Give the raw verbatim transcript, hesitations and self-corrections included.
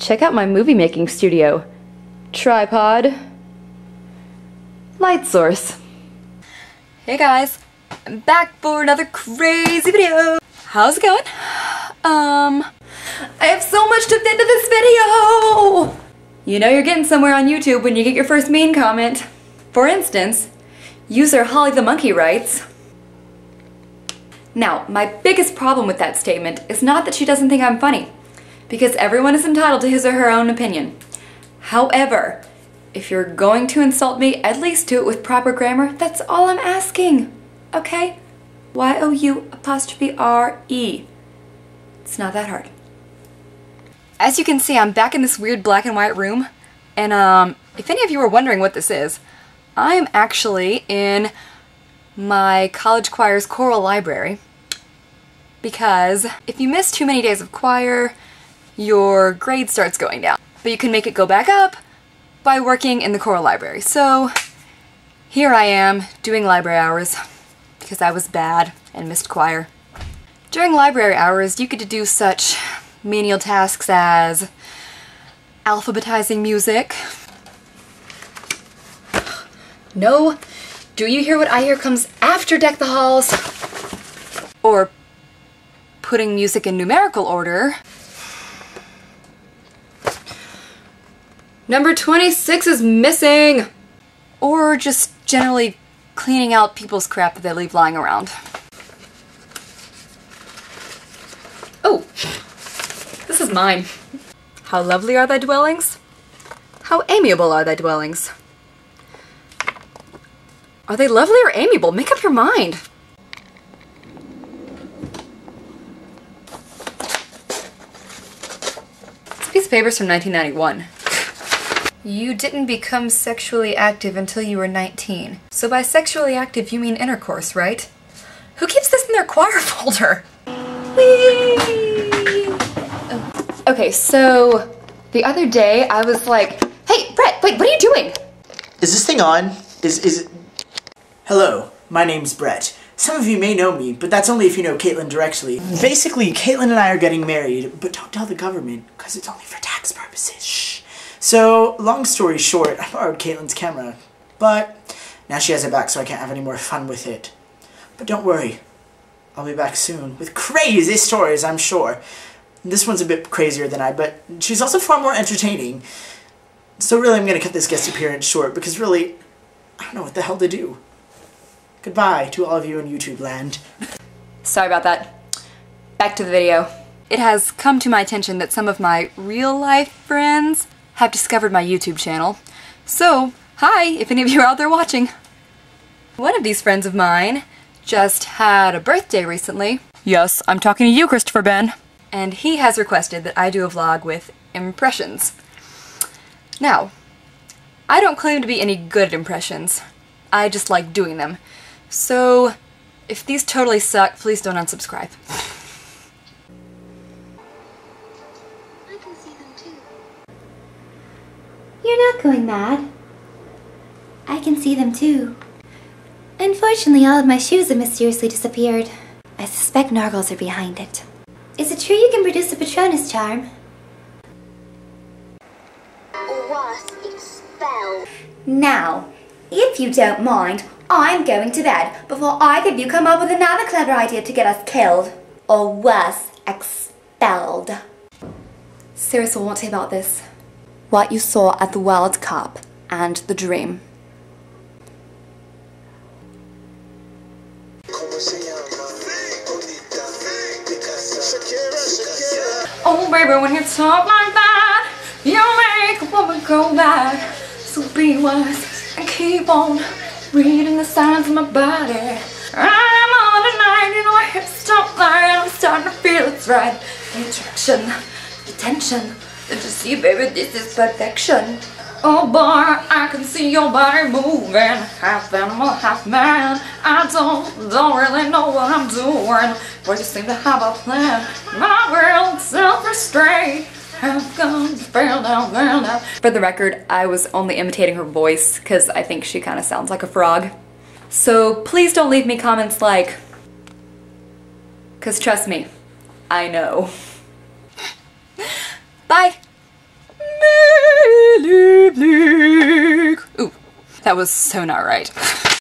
Check out my movie-making studio. Tripod. Light source. Hey guys, I'm back for another crazy video. How's it going? Um, I have so much to fit into this video! You know you're getting somewhere on YouTube when you get your first mean comment. For instance, user Holly the Monkey writes, now, my biggest problem with that statement is not that she doesn't think I'm funny, because everyone is entitled to his or her own opinion. However, if you're going to insult me, at least do it with proper grammar. That's all I'm asking, okay? Y O U apostrophe R E. It's not that hard. As you can see, I'm back in this weird black and white room, and um, if any of you are wondering what this is, I'm actually in my college choir's choral library, because if you miss too many days of choir, your grade starts going down, but you can make it go back up by working in the choral library. So here I am doing library hours because I was bad and missed choir. During library hours, you get to do such menial tasks as alphabetizing music. No. Do you hear what I hear comes after Deck the Halls? Or putting music in numerical order. Number twenty-six is missing! Or just generally cleaning out people's crap that they leave lying around. Oh, this is mine. How lovely are thy dwellings? How amiable are thy dwellings? Are they lovely or amiable? Make up your mind. This piece of paper's from nineteen ninety-one. You didn't become sexually active until you were nineteen. So by sexually active, you mean intercourse, right? Who keeps this in their choir folder? Whee! Oh. Okay, so the other day I was like, hey, Brett, wait, what are you doing? Is this thing on? Is, is it... Hello, my name's Brett. Some of you may know me, but that's only if you know Caitlyn directly. Basically, Caitlyn and I are getting married, but don't tell the government, because it's only for tax purposes. Shh. So, long story short, I borrowed Caitlyn's camera, but now she has it back, so I can't have any more fun with it. But don't worry, I'll be back soon with crazy stories, I'm sure. This one's a bit crazier than I, but she's also far more entertaining. So really, I'm going to cut this guest appearance short, because really, I don't know what the hell to do. Goodbye to all of you in YouTube land. Sorry about that. Back to the video. It has come to my attention that some of my real-life friends have discovered my YouTube channel. So, hi, if any of you are out there watching. One of these friends of mine just had a birthday recently. Yes, I'm talking to you, Christopher Ben. And he has requested that I do a vlog with impressions. Now, I don't claim to be any good at impressions. I just like doing them. So, if these totally suck, please don't unsubscribe. I can see them too. You're not going mad. I can see them too. Unfortunately, all of my shoes have mysteriously disappeared. I suspect Nargles are behind it. Is it true you can produce a Patronus charm? Worst expelled. Now, if you don't mind, I'm going to bed before either of you come up with another clever idea to get us killed. Or worse, expelled. Sirius will want to hear about this. What you saw at the World Cup and the dream. Oh baby, when you talk like that, you make a woman go mad. So be wise and keep on reading the signs of my body. I'm on tonight, you know my hips don't lie, and I'm starting to feel it's right. The attraction, the tension, and to see baby this is perfection. Oh boy, I can see your body moving, half animal, half man. I don't, don't really know what I'm doing, but you seem to have a plan. My world's self-restraint. For the record, I was only imitating her voice because I think she kind of sounds like a frog. So please don't leave me comments like, because trust me, I know. Bye! That was so not right.